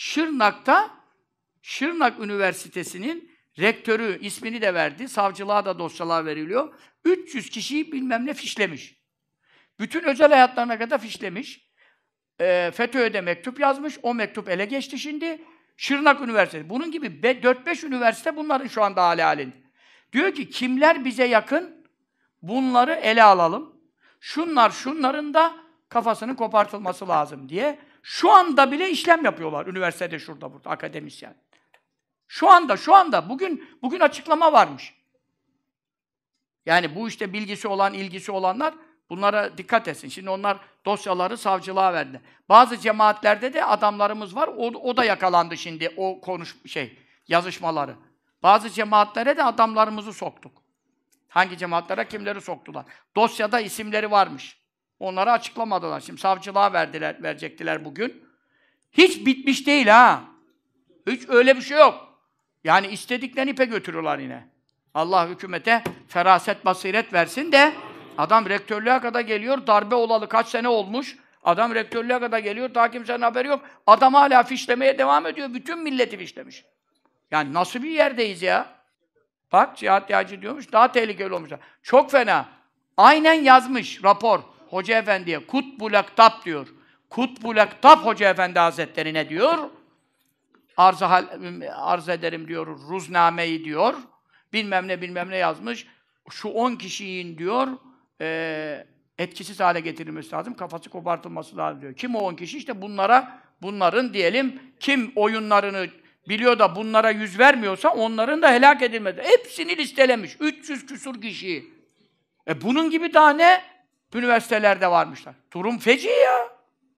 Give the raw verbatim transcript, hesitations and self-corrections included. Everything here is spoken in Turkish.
Şırnak'ta Şırnak Üniversitesi'nin rektörü, ismini de verdi, savcılığa da dosyalar veriliyor. üç yüz kişiyi bilmem ne fişlemiş. Bütün özel hayatlarına kadar fişlemiş. E, FETÖ'ye de mektup yazmış. O mektup ele geçti şimdi. Şırnak Üniversitesi. Bunun gibi dört beş üniversite bunların şu anda hali halinde. Diyor ki kimler bize yakın? Bunları ele alalım. Şunlar şunların da kafasının kopartılması lazım diye. Şu anda bile işlem yapıyorlar. Üniversitede şurada burada akademisyen. Şu anda, şu anda. Bugün bugün açıklama varmış. Yani bu işte bilgisi olan, ilgisi olanlar bunlara dikkat etsin. Şimdi onlar dosyaları savcılığa verdi. Bazı cemaatlerde de adamlarımız var. O, o da yakalandı şimdi o konuş şey yazışmaları. Bazı cemaatlere de adamlarımızı soktuk. Hangi cemaatlere kimleri soktular? Dosyada isimleri varmış. Onları açıklamadılar. Şimdi savcılığa verdiler, verecektiler bugün. Hiç bitmiş değil ha. Hiç öyle bir şey yok. Yani istediklerini ipe götürüyorlar yine. Allah hükümete feraset, basiret versin de adam rektörlüğe kadar geliyor. Darbe olalı kaç sene olmuş. Adam rektörlüğe kadar geliyor. Daha kimsenin haberi yok. Adam hala fişlemeye devam ediyor. Bütün milleti fişlemiş. Yani nasıl bir yerdeyiz ya? Bak cihat yacı diyormuş. Daha tehlikeli olmuşlar. Çok fena. Aynen yazmış rapor. Hoca Efendi'ye Kutbul Aktab diyor. Kutbul Aktab Hoca Efendi Hazretleri ne diyor? Arz, arz ederim diyor, ruznameyi diyor. Bilmem ne bilmem ne yazmış. Şu on kişinin diyor e, etkisiz hale getirilmesi lazım. Kafası kopartılması lazım diyor. Kim o on kişi? İşte bunlara, bunların diyelim kim oyunlarını biliyor da bunlara yüz vermiyorsa onların da helak edilmesi. Hepsini listelemiş. üç yüz küsur kişiyi. E bunun gibi daha ne? Üniversitelerde varmışlar. Durum feci ya.